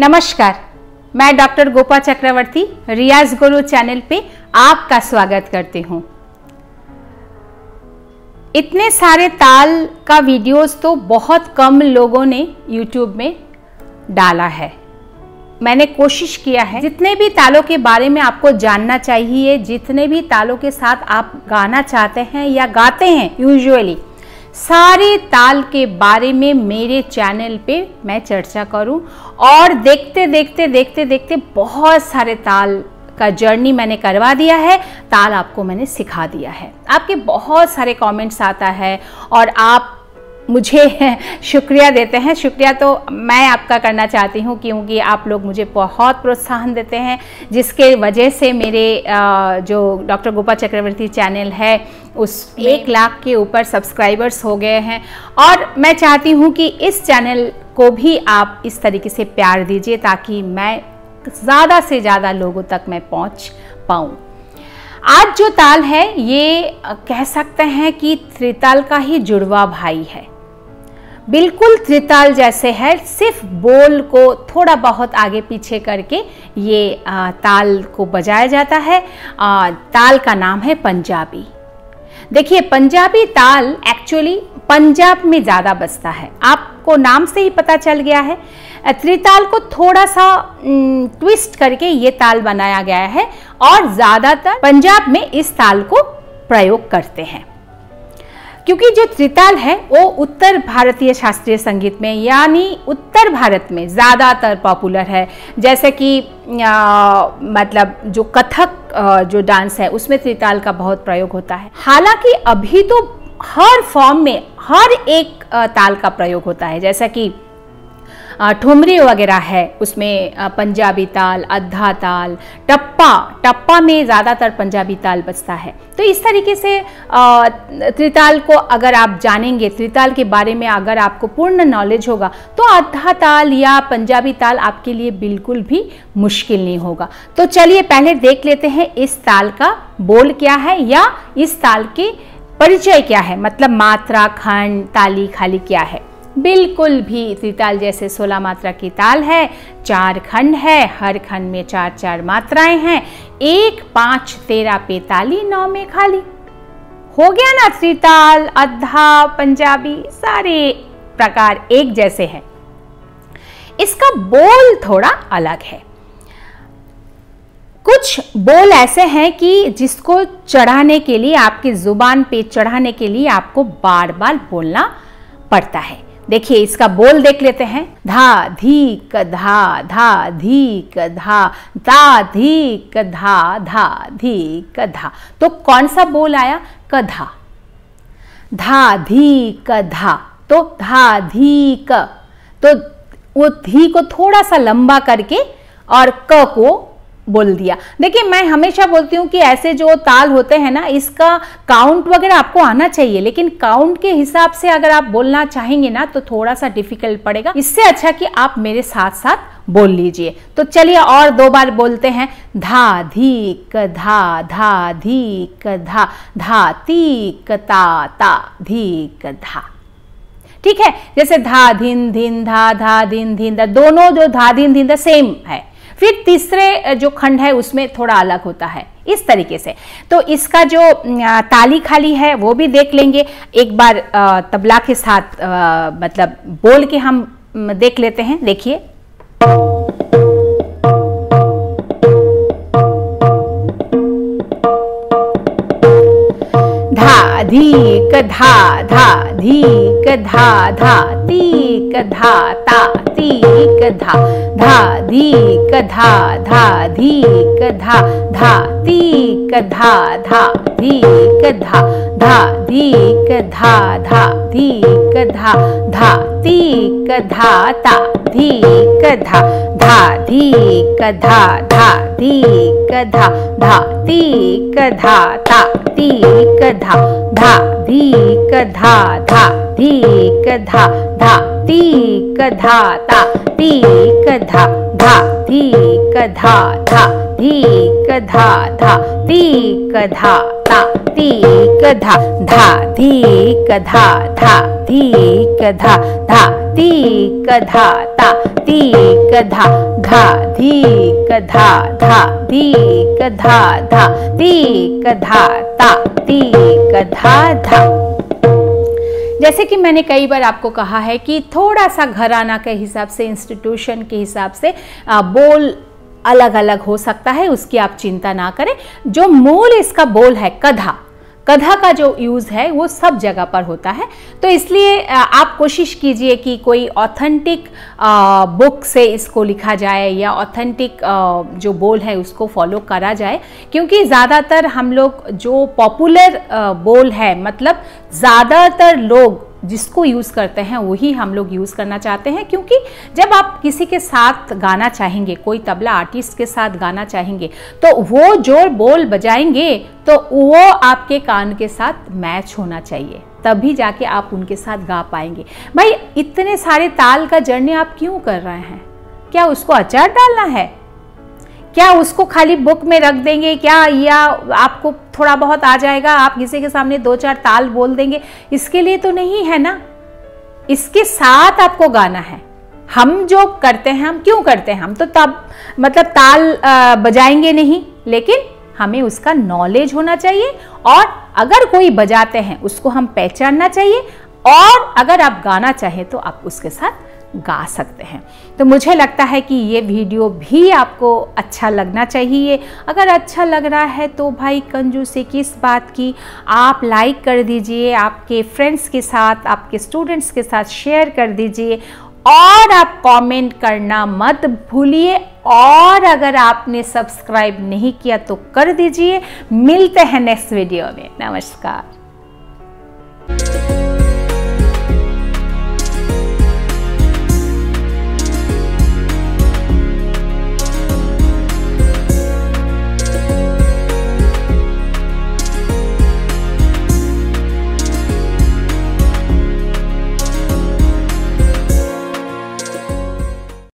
नमस्कार, मैं डॉक्टर गोपा चक्रवर्ती रियाज गुरु चैनल पे आपका स्वागत करती हूँ। इतने सारे ताल का वीडियोस तो बहुत कम लोगों ने YouTube में डाला है। मैंने कोशिश किया है जितने भी तालों के बारे में आपको जानना चाहिए, जितने भी तालों के साथ आप गाना चाहते हैं या गाते हैं यूजुअली, सारे ताल के बारे में मेरे चैनल पे मैं चर्चा करूं। और देखते देखते देखते देखते बहुत सारे ताल का जर्नी मैंने करवा दिया है, ताल आपको मैंने सिखा दिया है। आपके बहुत सारे कमेंट्स आता है और आप मुझे शुक्रिया देते हैं। शुक्रिया तो मैं आपका करना चाहती हूँ क्योंकि आप लोग मुझे बहुत प्रोत्साहन देते हैं, जिसके वजह से मेरे जो डॉक्टर गोपा चक्रवर्ती चैनल है उस 1 लाख के ऊपर सब्सक्राइबर्स हो गए हैं। और मैं चाहती हूँ कि इस चैनल को भी आप इस तरीके से प्यार दीजिए ताकि मैं ज़्यादा से ज़्यादा लोगों तक मैं पहुँच पाऊँ। आज जो ताल है ये कह सकते हैं कि त्रिताल का ही जुड़वा भाई है, बिल्कुल त्रिताल जैसे है, सिर्फ बोल को थोड़ा बहुत आगे पीछे करके ये ताल को बजाया जाता है। ताल का नाम है पंजाबी। देखिए, पंजाबी ताल एक्चुअली पंजाब में ज़्यादा बसता है, आपको नाम से ही पता चल गया है। त्रिताल को थोड़ा सा ट्विस्ट करके ये ताल बनाया गया है और ज़्यादातर पंजाब में इस ताल को प्रयोग करते हैं, क्योंकि जो त्रिताल है वो उत्तर भारतीय शास्त्रीय संगीत में यानी उत्तर भारत में ज़्यादातर पॉपुलर है। जैसे कि मतलब जो कथक जो डांस है उसमें त्रिताल का बहुत प्रयोग होता है। हालांकि अभी तो हर फॉर्म में हर एक ताल का प्रयोग होता है, जैसा कि ठुमरी वगैरह है उसमें पंजाबी ताल, अद्धा ताल, टप्पा, टप्पा में ज़्यादातर पंजाबी ताल बजता है। तो इस तरीके से त्रिताल को अगर आप जानेंगे, त्रिताल के बारे में अगर आपको पूर्ण नॉलेज होगा तो अद्धा ताल या पंजाबी ताल आपके लिए बिल्कुल भी मुश्किल नहीं होगा। तो चलिए पहले देख लेते हैं इस ताल का बोल क्या है या इस ताल के परिचय क्या है, मतलब मात्रा, खंड, ताली, खाली क्या है। बिल्कुल भी त्रिताल जैसे 16 मात्रा की ताल है, 4 खंड है, हर खंड में 4-4 मात्राएं हैं, 1, 5, 13 पे ताली, 9 में खाली। हो गया ना, त्रिताल, अद्धा, पंजाबी सारे प्रकार एक जैसे हैं। इसका बोल थोड़ा अलग है। कुछ बोल ऐसे हैं कि जिसको चढ़ाने के लिए, आपकी जुबान पे चढ़ाने के लिए आपको बार बार बोलना पड़ता है। देखिए इसका बोल देख लेते हैं। धा धी क धा धी क धा धी क धा। तो कौन सा बोल आया? क धा धी क धा। तो धा धी क, तो वो धी को थोड़ा सा लंबा करके और क को बोल दिया। देखिए मैं हमेशा बोलती हूँ कि ऐसे जो ताल होते हैं ना, इसका काउंट वगैरह आपको आना चाहिए, लेकिन काउंट के हिसाब से अगर आप बोलना चाहेंगे ना तो थोड़ा सा डिफिकल्ट पड़ेगा। इससे अच्छा कि आप मेरे साथ साथ बोल लीजिए। तो चलिए और 2 बार बोलते हैं। धा धी धा धा ती ता धी धा। ठीक है, जैसे धा धिन धिन धा धिन धिन धा, दोनों जो धा धिन धिन धा सेम है। फिर तीसरे जो खंड है उसमें थोड़ा अलग होता है, इस तरीके से। तो इसका जो ताली खाली है वो भी देख लेंगे एक बार तबला के साथ, मतलब बोल के हम देख लेते हैं। देखिए धा धी क धा ती क ता ती क धा धी क धा ती क धा धी क धा ती क ता धी क धा धी क धा ती क ता ती क धा धी क धा ती क ता ती क धी क धा धी क धा ती क ता ती क धा धी क धा धी कधा धा ती कधा ता ती कधा घा धी कधा धा धी कधा धा ती कधा ता ती कधा धा। जैसे कि मैंने कई बार आपको कहा है कि थोड़ा सा घराना के हिसाब से, इंस्टीट्यूशन के हिसाब से बोल अलग अलग हो सकता है, उसकी आप चिंता ना करें। जो मूल इसका बोल है कधा, कधा का जो यूज़ है वो सब जगह पर होता है, तो इसलिए आप कोशिश कीजिए कि कोई ऑथेंटिक बुक से इसको लिखा जाए या ऑथेंटिक जो बोल है उसको फॉलो करा जाए, क्योंकि ज़्यादातर हम लोग जो पॉपुलर बोल है, मतलब ज़्यादातर लोग जिसको यूज़ करते हैं वही हम लोग यूज़ करना चाहते हैं। क्योंकि जब आप किसी के साथ गाना चाहेंगे, कोई तबला आर्टिस्ट के साथ गाना चाहेंगे, तो वो जो बोल बजाएंगे तो वो आपके कान के साथ मैच होना चाहिए, तभी जाके आप उनके साथ गा पाएंगे। भाई इतने सारे ताल का जर्नी आप क्यों कर रहे हैं? क्या उसको अचार डालना है? क्या उसको खाली बुक में रख देंगे क्या, या आपको थोड़ा बहुत आ जाएगा आप किसी के सामने दो चार ताल बोल देंगे? इसके लिए तो नहीं है ना, इसके साथ आपको गाना है। हम जो करते हैं, हम क्यों करते हैं, हम तो तब मतलब ताल बजाएंगे नहीं, लेकिन हमें उसका नॉलेज होना चाहिए, और अगर कोई बजाते हैं उसको हम पहचानना चाहिए, और अगर आप गाना चाहें तो आप उसके साथ गा सकते हैं। तो मुझे लगता है कि ये वीडियो भी आपको अच्छा लगना चाहिए। अगर अच्छा लग रहा है तो भाई कंजूसी किस बात की, आप लाइक कर दीजिए, आपके फ्रेंड्स के साथ, आपके स्टूडेंट्स के साथ शेयर कर दीजिए, और आप कमेंट करना मत भूलिए, और अगर आपने सब्सक्राइब नहीं किया तो कर दीजिए। मिलते हैं नेक्स्ट वीडियो में। नमस्कार।